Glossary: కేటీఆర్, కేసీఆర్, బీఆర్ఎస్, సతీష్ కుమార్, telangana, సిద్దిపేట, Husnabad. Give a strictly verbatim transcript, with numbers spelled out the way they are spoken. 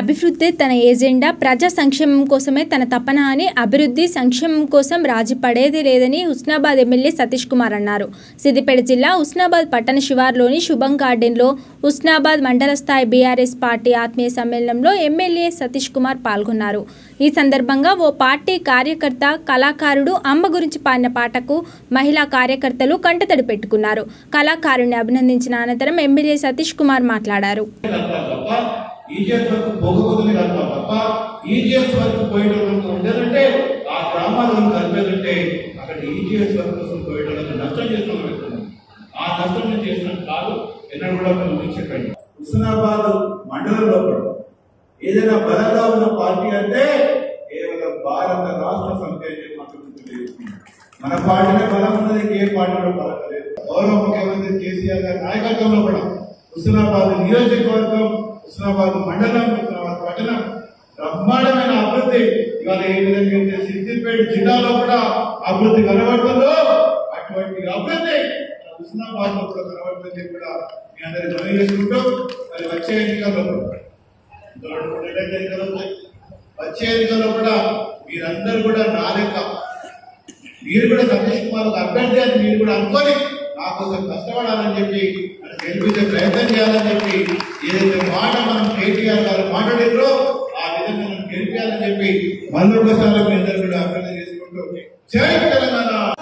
అభివృద్ధి తన ఏజెండా ప్రజా సంక్షేమం కోసమే తన తపన అని అభివృద్ధి సంక్షేమం కోసం రాజీపడేది లేదని హుస్నాబాద్ ఎమ్మెల్యే సతీష్ కుమార్ అన్నారు. సిద్దిపేట జిల్లా హుస్నాబాద్ పట్టణ శివార్లోని శుభం గార్డెన్లో హుస్నాబాద్ మండల స్థాయి బీఆర్ఎస్ పార్టీ ఆత్మీయ సమ్మేళనంలో ఎమ్మెల్యే సతీష్ కుమార్ పాల్గొన్నారు. ఈ సందర్భంగా ఓ పార్టీ కార్యకర్త కళాకారుడు అమ్మ గురించి పాడిన పాటకు మహిళా కార్యకర్తలు కంటతడి పెట్టుకున్నారు. కళాకారుని అభినందించిన అనంతరం ఎమ్మెల్యే సతీష్ కుమార్ మాట్లాడారు. ఏదైనా బలంగా ఉన్న పార్టీ అంటే కేవలం భారత రాష్ట్ర సమితి మన పార్టీలో బలం ఉన్నది, ఏ పార్టీలో బలం లేదు. గౌరవ ముఖ్యమంత్రి కేసీఆర్ గారి నాయకత్వంలో కూడా హుస్నాబాద్ నియోజకవర్గం, హుస్నాబాద్ మండలం, హుస్నాబాద్ పట్టణం బ్రహ్మాండమైన అభివృద్ధి ఇవాళ ఏ విధంగా అయితే సిద్దిపేట జిల్లాలో కూడా అభివృద్ధి కనబడుతుందో అటువంటి అభివృద్ధి హుస్నాబాద్ లో కూడా కనబడుతుంది. కూడా మీ అందరూ గమని చేసుకుంటూ మరి వచ్చే ఎన్నికల్లో వచ్చే ఎన్నికల్లో కూడా మీరందరూ కూడా నా లెక్క మీరు కూడా సతీష్ కుమార్ అభ్యర్థి అని మీరు కూడా అనుకొని నా కోసం కష్టపడాలని చెప్పి గెలిపించే ప్రయత్నం చేయాలని చెప్పి ఏదైతే మాట మనం కేటీఆర్ గారు మాట్లాడారో ఆ విధంగా మనం గెలిపించాలని చెప్పి మళ్ళీ ఒకసారి మీ అందరూ కూడా అభ్యర్థన చేసుకుంటూ జై తెలంగాణ.